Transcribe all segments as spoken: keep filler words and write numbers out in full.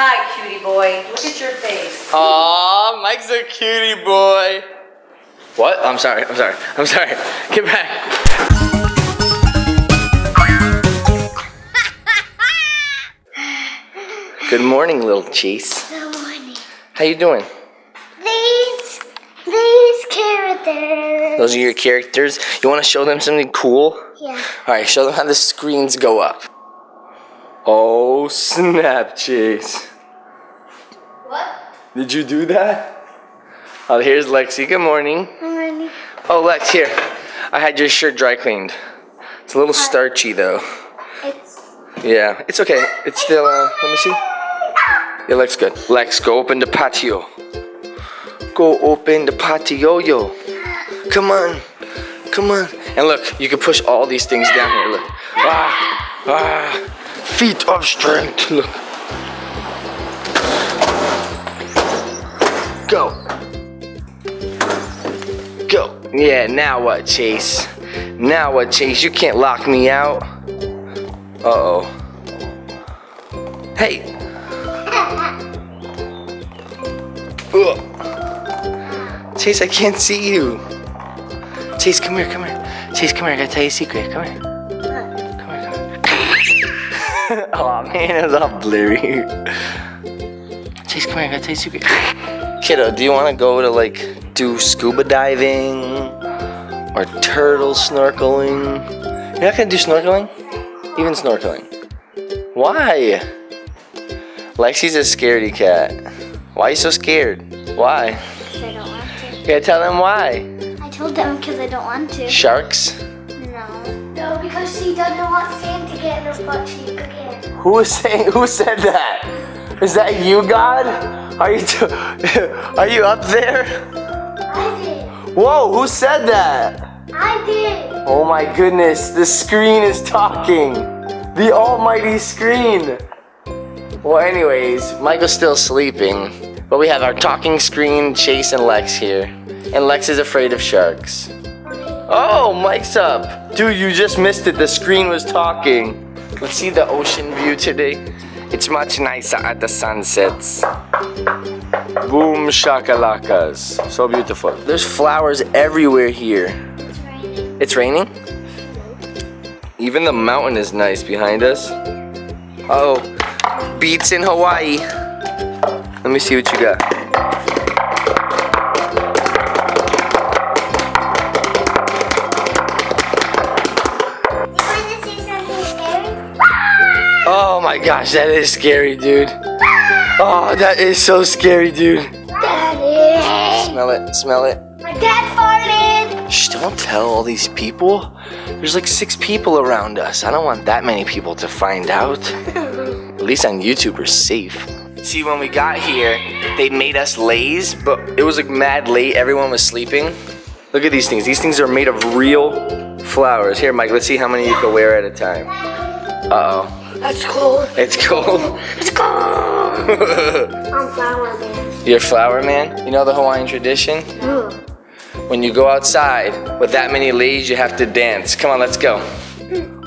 Hi, cutie boy. Look at your face. Aw, Mike's a cutie boy. What? I'm sorry. I'm sorry. I'm sorry. Get back. Good morning, little cheese. Good morning. How you doing? These, these characters. Those are your characters? You want to show them something cool? Yeah. All right, show them how the screens go up. Oh, snap, Chase. What? Did you do that? Oh, here's Lexi. Good morning. Good morning. Oh, Lex, here. I had your shirt dry cleaned. It's a little Hi. starchy, though. It's... Yeah, it's okay. It's still, uh, let me see. It looks good. Lex, go open the patio. Go open the patio, yo. Come on. Come on. And look, you can push all these things down here. Look. Ah, ah. Feet of strength. Look. Go. Go. Yeah, now what, Chase? Now what, Chase? You can't lock me out. Uh-oh. Hey. Ugh. Chase, I can't see you. Chase, come here, come here. Chase, come here, I gotta tell you a secret. Come here. Come here, come here. Aw, oh, man, it was all blurry. Chase, come here, I gotta tell you a secret. Kiddo, do you wanna go to, like, do scuba diving? Or turtle snorkeling? You're not gonna do snorkeling? Even snorkeling? Why? Lexi's a scaredy cat. Why are you so scared? Why? Because I don't want to. You gotta tell them why. I told them because I don't want to. Sharks? No. No, because she doesn't want sand to get in her butt cheek again. Who is saying? Who said that? Is that you, God? Are you? Are you up there? I did. Whoa! Who said that? I did. Oh my goodness! The screen is talking. The almighty screen. Well, anyways, Michael's still sleeping, but we have our talking screen, Chase and Lex here. And Lex is afraid of sharks. Oh, Mike's up. Dude, you just missed it. The screen was talking. Let's see the ocean view today. It's much nicer at the sunsets. Boom shakalakas. So beautiful. There's flowers everywhere here. It's raining? It's raining? Even the mountain is nice behind us. Oh. Beats in Hawaii. Let me see what you got. You want to see something scary? Oh my gosh, that is scary, dude. Oh, that is so scary, dude. Daddy. Smell it, smell it. My dad farted. Shh, don't tell all these people. There's like six people around us. I don't want that many people to find out. At least on YouTube, we're safe. See, when we got here, they made us lays, but it was like mad late. Everyone was sleeping. Look at these things. These things are made of real flowers. Here, Mike, let's see how many you can wear at a time. Uh-oh. That's cold. It's cold? It's cold. I'm flower man. You're flower man? You know the Hawaiian tradition? No. When you go outside with that many lays, you have to dance. Come on, let's go.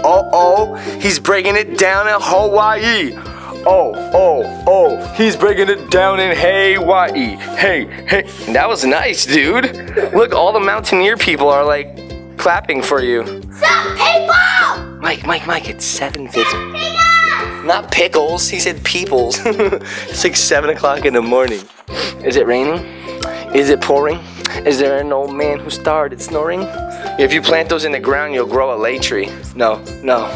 Oh, oh, he's breaking it down in Hawaii. Oh, oh, oh, he's breaking it down in Hawaii. Hey, hey. That was nice, dude. Look, all the mountaineer people are like clapping for you. Some people! Mike, Mike, Mike, it's seven fifty. Not pickles, he said peoples. It's like seven o'clock in the morning. Is it raining? Is it pouring? Is there an old man who started snoring? If you plant those in the ground, you'll grow a lei tree. No, no.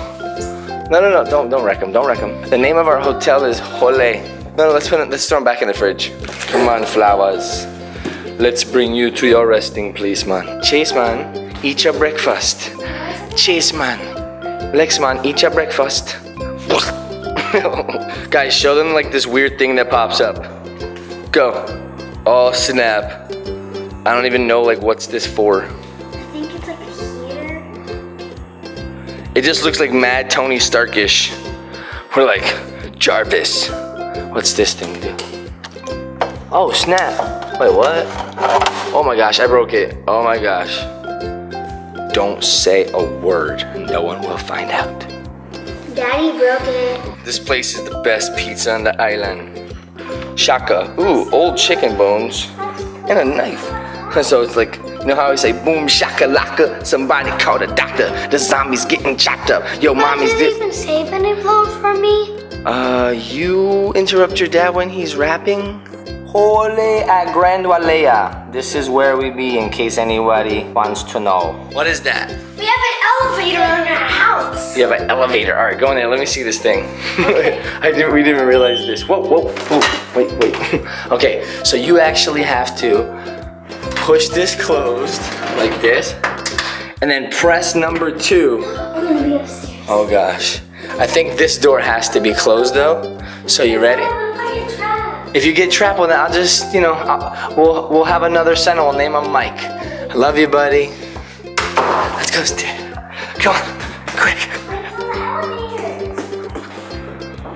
No, no, no, don't, don't wreck them, don't wreck them. The name of our hotel is Hole. No, no, let's put it, let's throw them back in the fridge. Come on, flowers. Let's bring you to your resting place, man. Chase, man, eat your breakfast. Chase, man. Lex, man, eat your breakfast. Guys, show them like this weird thing that pops up. Go. Oh, snap. I don't even know like what's this for. It just looks like mad Tony Starkish. We're like, Jarvis. What's this thing do? Oh, snap. Wait, what? Oh my gosh, I broke it. Oh my gosh. Don't say a word. No one will find out. Daddy broke it. This place is the best pizza on the island. shaka, ooh, old chicken bones, and a knife. So it's like, you know how we say, boom, shaka, laka, somebody call the doctor, the zombie's getting chopped up, yo, mommy's this. Did you save any vlogs for me? Uh, you interrupt your dad when he's rapping? Ole at Grand Wailea. This is where we be in case anybody wants to know. What is that? We have an elevator in our house. You have an elevator. All right, go in there. Let me see this thing. Okay. I didn't, we didn't realize this. Whoa, whoa, whoa. Wait, wait. Okay, so you actually have to push this closed like this and then press number two. I'm gonna be upstairs. Oh gosh. I think this door has to be closed though. So you ready? If you get trapped on that, I'll just, you know, I'll, we'll we'll have another sentinel. Name him Mike. I love you, buddy. Let's go, Steve. Come on, quick.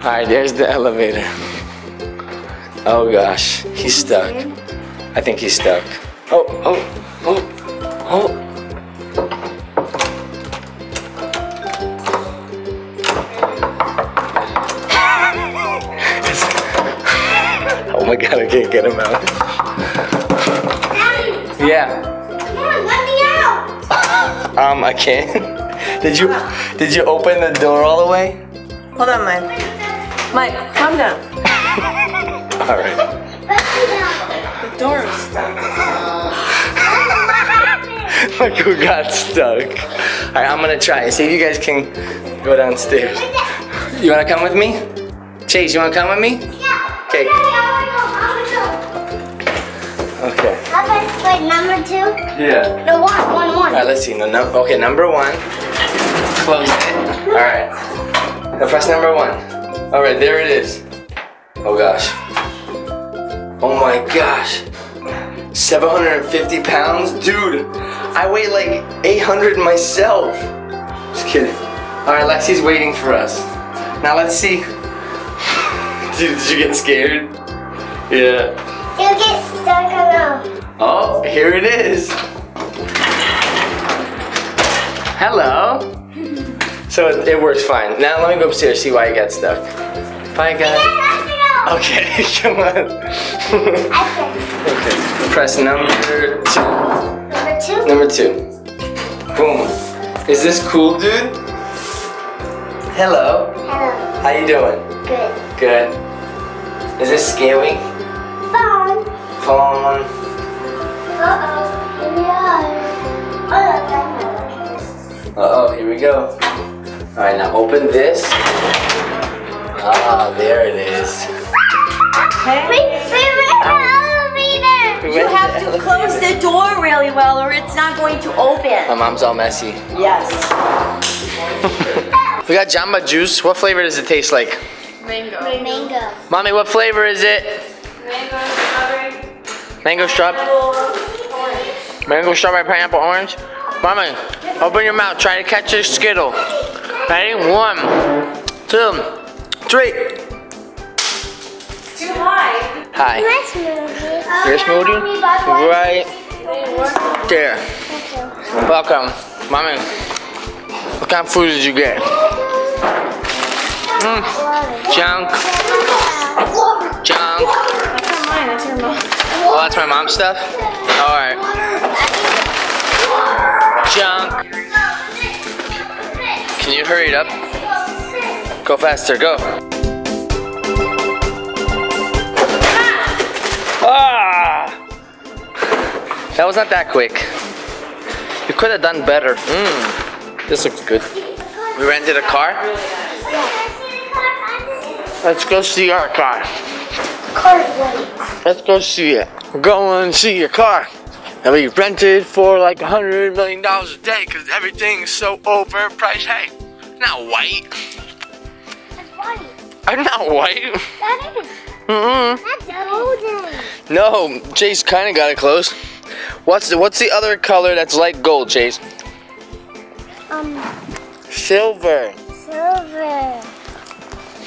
All right, there's the elevator. Oh gosh, he's stuck. I think he's stuck. Oh, oh, oh, oh. Oh my god, I can't get him out. Daddy, yeah. Come on, let me out. um, I can't. Did you did you open the door all the way? Hold on, Mike. Mike, calm down. All right. Let me out. The door is stuck. Look who got stuck. All right, I'm gonna try and see if you guys can go downstairs. You wanna come with me? Chase, you wanna come with me? Yeah. Okay. Okay. How about wait, number two? Yeah. No, one, one, one. Alright, let's see. No, no, okay, number one. Close it. Alright. Now press number one. Alright, there it is. Oh gosh. Oh my gosh. seven hundred fifty pounds? Dude, I weigh like eight hundred myself. Just kidding. Alright, Lexi's waiting for us. Now let's see. Dude, did you get scared? Yeah. You'll get stuck alone. Oh, here it is. Hello. So it, it works fine. Now let me go upstairs, see why you got stuck. Bye, guys. Okay, come on. Okay. Press number two. Number two? Number two. Boom. Is this cool, dude? Hello. Hello. How you doing? Good. Good. Is this scary? Phone. Phone. Uh-oh. Uh-oh, here we go. Alright, now open this. Ah, there it is. Hey. We, we went to elevator. You have to close the door really well or it's not going to open. My mom's all messy. Yes. We got Jamba Juice. What flavor does it taste like? Mango. Mango. Mommy, what flavor is it? Mango, strawberry. Mango, strawberry. Mango, strawberry, pineapple, orange. Mama, open your mouth. Try to catch a Skittle. Ready? One, two, three. Too high. Hi. Your smoothie. Your smoothie? Right there. Welcome. Mama, what kind of food did you get? Mm. Junk. Junk. That's your mom. Oh, that's my mom's stuff? Alright. Junk. Can you hurry it up? Go faster, go. Ah! That was not that quick. You could have done better. Mmm. This looks good. We rented a car? Let's go see our car. Let's go see it. We're going to see your car that we rented for like a hundred million dollars a day because everything's so overpriced. Hey, it's not white. It's white. I'm not white. That is. Mm-mm. That's golden. No, Chase kind of got it close. What's the, what's the other color that's like gold, Chase? Um. Silver. Silver.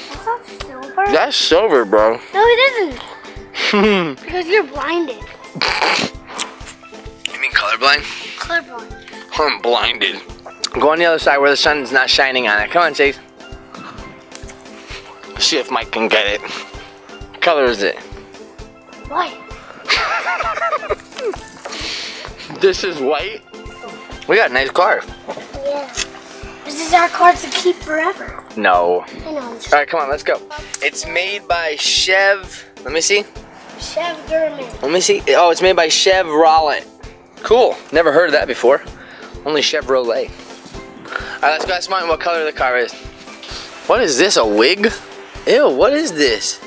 Silver? That's silver, bro. No, it isn't. Because you're blinded. You mean colorblind? Colorblind. I'm blinded. Go on the other side where the sun's not shining on it. Come on, Chase. See if Mike can get it. What color is it? white. This is white? We got a nice car. Yeah. This is our car to keep forever. No. I know. Alright, come on, let's go. It's made by Chev. Let me see. Chev German. Let me see. Oh, it's made by Chev Rollet. Cool. Never heard of that before. Only Chevrolet. Alright, let's go ask Martin what color the car is. What is this? A wig? Ew, what is this?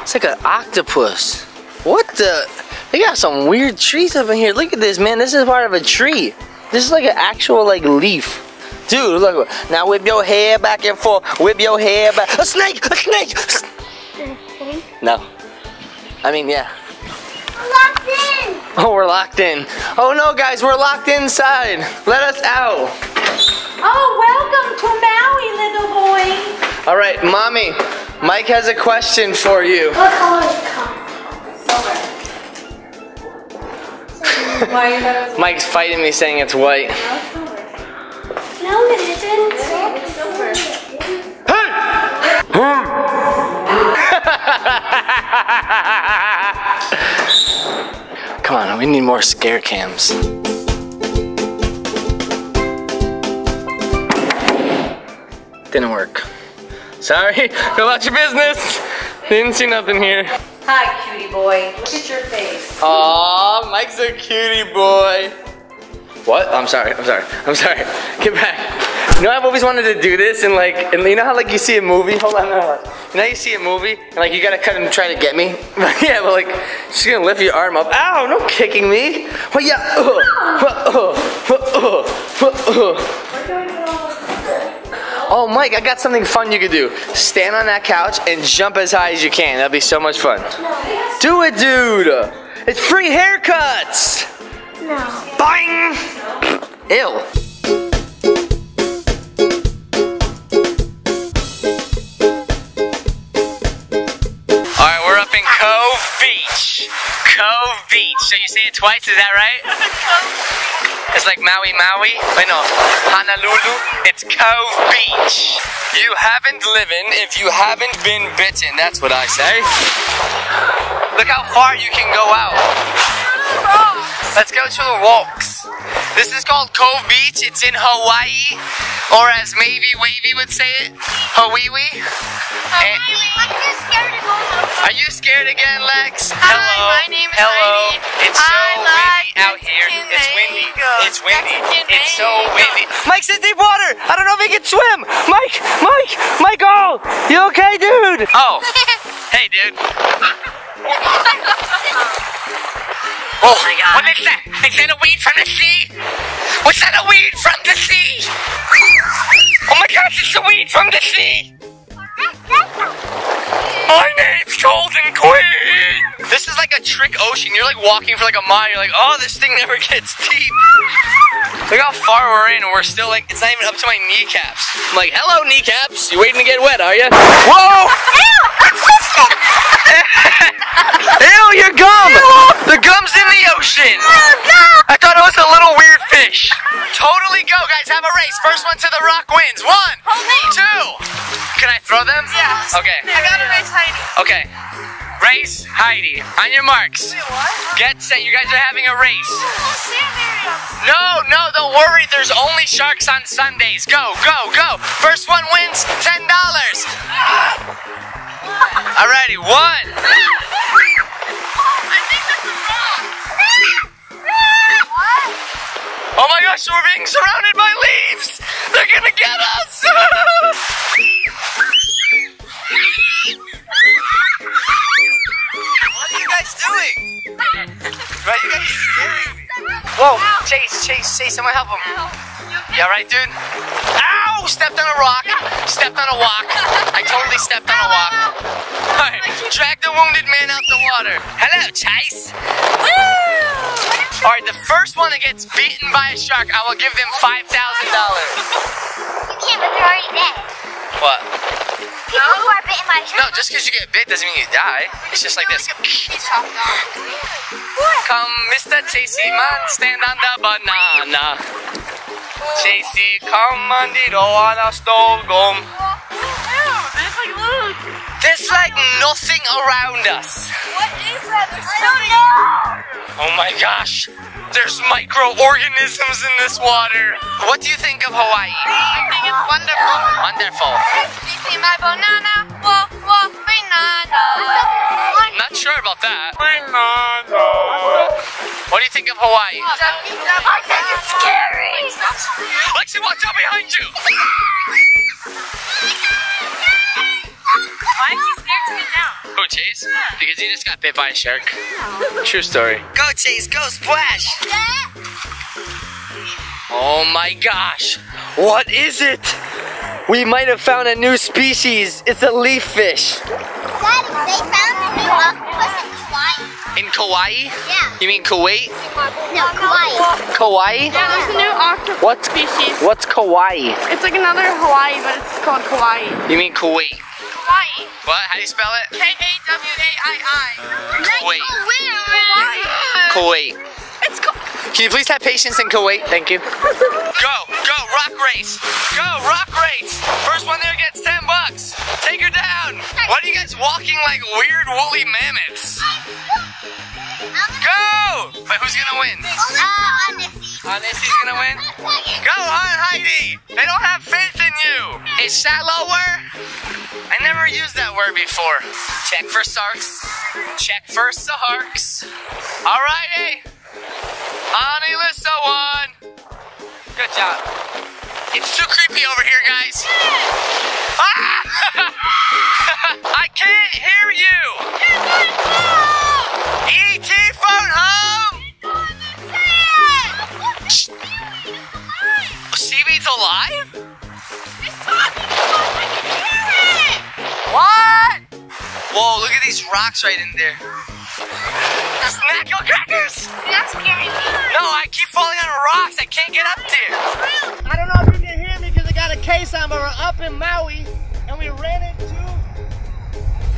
It's like an octopus. What the? They got some weird trees up in here. Look at this, man. This is part of a tree. This is like an actual like leaf. Dude, look. Now whip your hair back and forth. Whip your hair back. A snake! A snake! No. I mean, yeah. We're locked in! Oh, we're locked in. Oh no, guys, we're locked inside. Let us out. Oh, welcome to Maui, little boy. All right, Mommy, Mike has a question for you. What color is the car? Silver. Mike's fighting me saying it's white. No, it isn't. It's silver. Hey! Come on, we need more scare cams. Didn't work. Sorry, go about your business. Didn't see nothing here. Hi, cutie boy. Look at your face. Aw, Mike's a cutie boy. What? I'm sorry. I'm sorry. I'm sorry. Get back. You know, I've always wanted to do this, and like, and you know how like you see a movie. Hold on. Hold on. You know you see a movie, and like you gotta cut and try to get me. Yeah, but like she's gonna lift your arm up. Ow! No kicking me. Well, yeah. Oh, oh, oh, oh, oh. Oh, Mike, I got something fun you could do. Stand on that couch and jump as high as you can. That'll be so much fun. No. Do it, dude. It's free haircuts. No. Bang. No. Ew. All right, we're up in Cove Beach. Cove Beach. So you say it twice, is that right? It's like Maui Maui, wait no, Honolulu, it's Cove Beach. You haven't lived if you haven't been bitten, that's what I say. Look how far you can go out. Let's go to the walks. This is called Cove Beach, it's in Hawaii, or as maybe Wavy would say it, Hawiwi. And I'm too scared to go home. Are you scared again, Lex? Hi, hello, my name is hello. Heidi. It's so I windy like out here. It's windy. It's windy. It's so windy. Mike's in deep water. I don't know if he can swim. Mike, Mike, Michael, you okay, dude? Oh, hey, dude. Oh, oh my God. What is that? Is that a weed from the sea? Was that a weed from the sea? Oh my gosh, it's a weed from the sea! My name's Golden Queen! This is like a trick ocean. You're like walking for like a mile. You're like, oh, this thing never gets deep. Look how far we're in. We're still like, it's not even up to my kneecaps. I'm like, hello, kneecaps. You waiting to get wet, are you? Whoa! Ew, your gum! Ew. The gum's in the ocean! Oh, no. I thought it was a little weird fish. Totally go, guys. Have a race. First one to the rock wins. One, two. Can I throw them? Yeah. Okay. I gotta race Heidi. Okay. Race Heidi. On your marks. Wait, what? Get set. You guys are having a race. No, no, don't worry. There's only sharks on Sundays. Go, go, go. First one wins ten dollars. Alrighty, one. I think that's a rock. Oh my gosh, we're being surrounded by leaves! They're gonna get us! What are you guys doing? Why are you guys scaring me? Whoa, Chase, Chase, Chase, someone help him. You alright, dude? Ow! Stepped on a rock, stepped on a walk. I totally stepped on a walk. Alright, drag the wounded man out the water. Hello, Chase. Alright, the first one that gets beaten by a shark, I will give them five thousand dollars. You can't, but they're already dead. What? People no? who are bitten by a shark. No, just because you get bit doesn't mean you die. It's just like this. Come, Mister Chasey man, stand on the banana. Chasey, come on the roll, stove gum. Ew, there's like, look. There's like nothing around us. What is that? There's I don't know. Oh my gosh. There's microorganisms in this water. What do you think of Hawaii? I think it's wonderful. Wonderful. Do you see my banana? Whoa, whoa, banana. Not sure about that. Banana. What do you think of Hawaii? I think it's scary. Lexi, watch out behind you. Why is he scared to get down? Who, Chase? Yeah. Because he just got bit by a shark. No. True story. Go, Chase, go splash! Oh my gosh! What is it? We might have found a new species. It's a leaf fish. Daddy, they found a new octopus in Kauai. In Kauai? Yeah. You mean Kuwait? No, Kauai. Kauai? Yeah, there's a new octopus what's, species. What's Kauai? It's like another Hawaii, but it's called Kauai. You mean Kuwait? Hawaii. What? How do you spell it? K A W A I I. Kuwait. Kuwait. It's Kuwait. Can you please have patience in Kuwait? Thank you. Go, go, rock race. Go, rock race. First one there gets ten bucks. Take her down. What are you guys walking like weird woolly mammoths? Go! Wait, who's gonna win? Uh, Onessy's gonna win? Go on, Heidi! They don't have faith in you! Is that lower? I never used that word before. Check for sarks. Check for sarks. Alrighty. Ani Lissa won. Good job. It's too creepy over here, guys. Ah! I can't hear you. E T phone home. C B's alive? What? Whoa, look at these rocks right in there. Snack your crackers! That's scary. No, I keep falling on rocks. I can't get up there. I don't know if you can hear me because I got a case on, but we're up in Maui and we ran into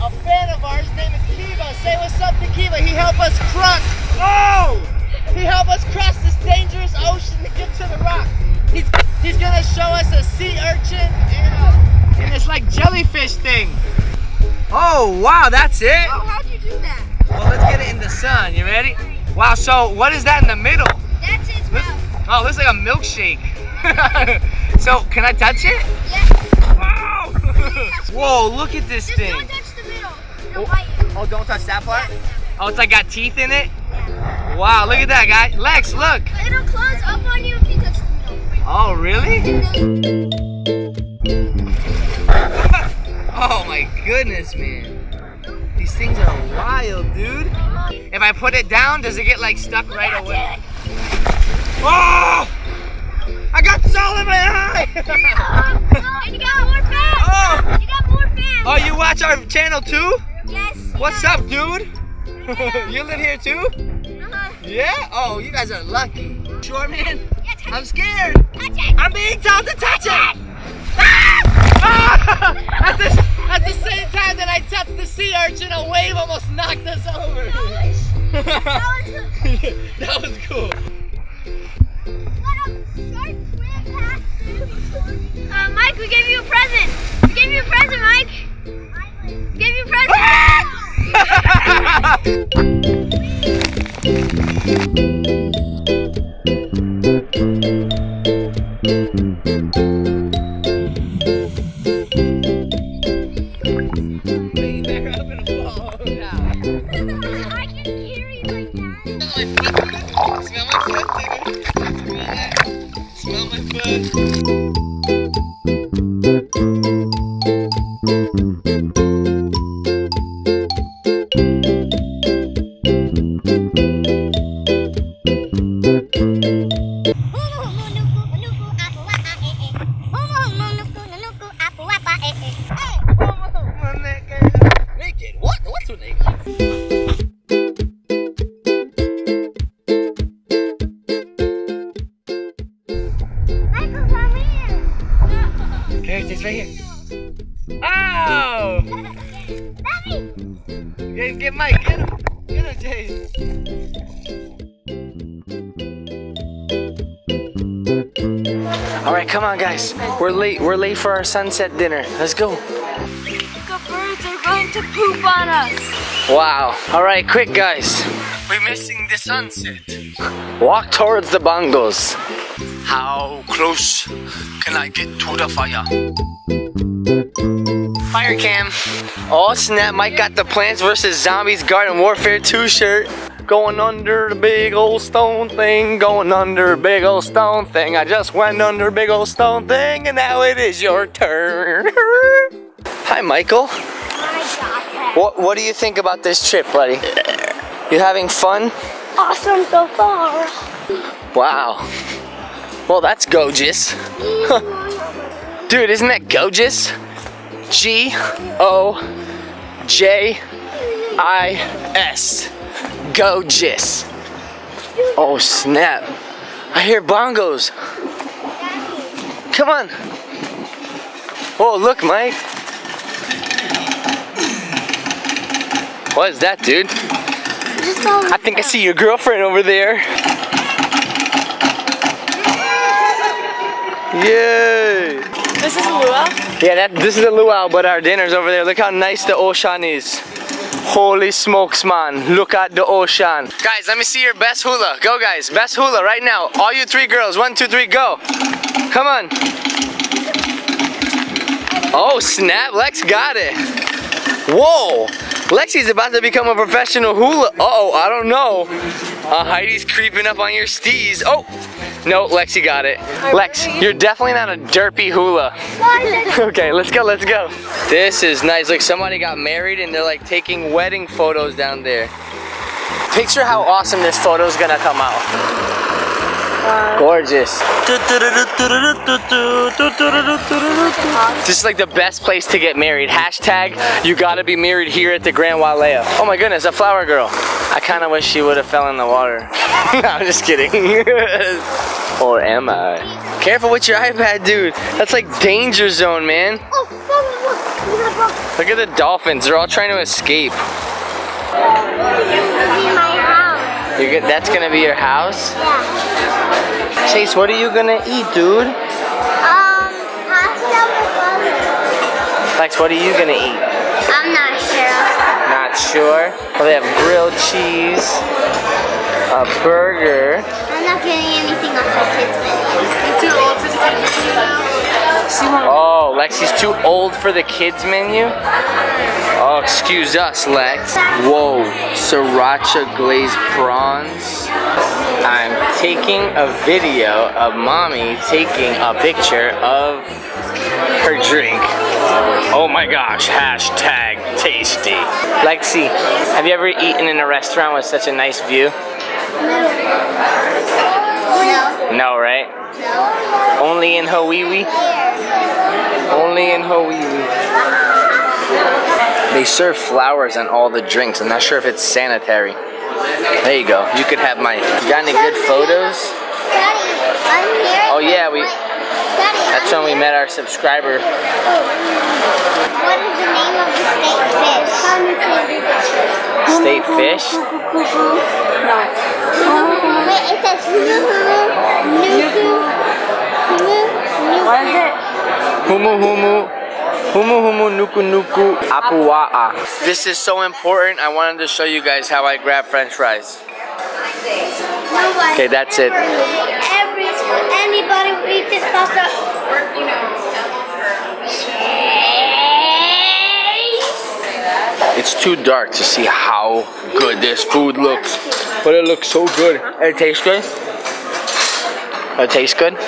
a fan of ours. His name is Kiva. Say what's up to Kiva. He helped us cross. Oh! He helped us cross this dangerous ocean to get to the rock. He's, he's going to show us a sea urchin and a... And it's like jellyfish thing. Oh, wow, that's it? Oh, how'd you do that? Well, let's get it in the sun. You ready? Wow, so what is that in the middle? That's its mouth. Oh, it looks like a milkshake. So, can I touch it? Yeah. Wow. Whoa, look at this Just thing. Don't touch the middle. It'll bite you. Oh, don't touch that part? Yeah. Oh, it's like got teeth in it? Yeah. Wow, look at that, guy. Lex, look. It'll close up on you if you touch the middle. Oh, really? Oh my goodness, man. These things are wild, dude. If I put it down, does it get like stuck right away? Oh! I got salt in my eye! And you got more fans! Oh. You got more fans! Oh, you watch our channel too? Yes. What's yeah. up, dude? You live here too? Uh-huh. Yeah? Oh, you guys are lucky. Sure, man? Yeah, I'm scared. Touch it. I'm being told to touch it! Ah! at, the, at the same time that I tapped the sea urchin, a wave almost knocked us over. That was, that was cool. Uh, Mike, we gave you a present. We gave you a present, Mike. We gave you a present. Come on, guys. We're late. We're late for our sunset dinner. Let's go. The birds are to poop on us. Wow. All right, quick guys. We're missing the sunset. Walk towards the bongos. How close can I get to the fire? Fire cam. Oh snap, Mike got the Plants versus. Zombies Garden Warfare two shirt. Going under the big old stone thing, going under big old stone thing. I just went under big old stone thing, and now it is your turn. Hi, Michael. Hi, What What do you think about this trip, buddy? You having fun? Awesome so far. Wow. Well, that's gorgeous. Dude, isn't that gorgeous? G O J I S. Gorgeous. Oh snap, I hear bongos. Come on. Oh look, Mike. What is that, dude? I think I see your girlfriend over there. Yay. This is a luau? Yeah, that, this is a luau, but our dinner's over there. Look how nice the ocean is. Holy smokes, man. Look at the ocean. Guys, let me see your best hula. Go, guys. Best hula right now. All you three girls. One, two, three, go. Come on. Oh, snap. Lex got it. Whoa. Lexi's about to become a professional hula. Uh-oh, I don't know. Uh, Heidi's creeping up on your steez. Oh. No, Lexi got it. Lex, you're definitely not a derpy hula. Okay, let's go, let's go. This is nice. Look, somebody got married and they're like taking wedding photos down there. Picture how awesome this photo is gonna come out. Uh, Gorgeous. This is like the best place to get married. Hashtag, you gotta be married here at the Grand Wailea. Oh my goodness, a flower girl. I kinda wish she would've fell in the water. No, I'm just kidding. Or am I? Careful with your iPad, dude. That's like danger zone, man. Look at the dolphins. They're all trying to escape. You're good. That's gonna be your house? Yeah. Chase, what are you gonna eat, dude? Um, pasta. Lex, what are you gonna eat? I'm not sure. Not sure? Well, they have grilled cheese, a burger. I'm not getting anything off my kids' menu. Too old for the kids' menu. Oh, Lexi's too old for the kids' menu? Oh, excuse us, Lex. Whoa, sriracha glazed prawns. I'm taking a video of mommy taking a picture of her drink. Oh my gosh, hashtag tasty. Lexi, have you ever eaten in a restaurant with such a nice view? No. No, right? No. Only in Hawaii? Only in Hawaii. They serve flowers on all the drinks. I'm not sure if it's sanitary. There you go. You could have my... You got any good photos? Daddy, I'm here. Oh yeah, we... That's when we met our subscriber. What is the name of the state fish? State fish? Wait, it says Humuhumu nuku nuku. What is it? Humuhumu Humuhumu nuku nuku apua'a. This is so important. I wanted to show you guys how I grab French fries. Okay, that's it. Anybody will eat this pasta. It's too dark to see how good this food looks, but it looks so good. It tastes good. It tastes good. My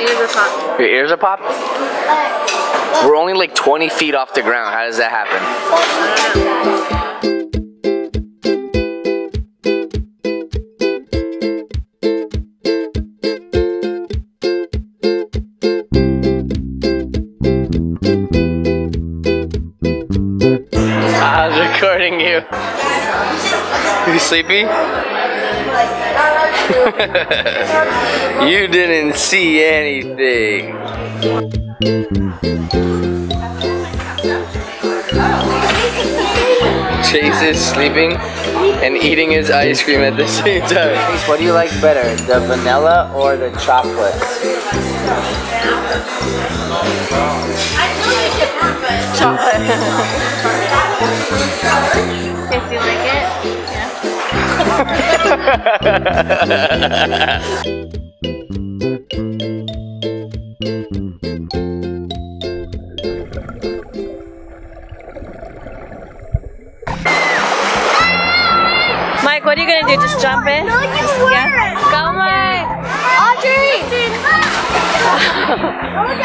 ears are pop. Your ears are pop? We're only like twenty feet off the ground. How does that happen? Recording you. Are you sleepy? You didn't see anything. Chase is sleeping and eating his ice cream at the same time. Chase, what do you like better, the vanilla or the chocolate? Chocolate. Guess you like it? Yeah. Mike, what are you gonna do? Just jump in? No, you were. Yeah. Go, Mike. Audrey. Oh my God.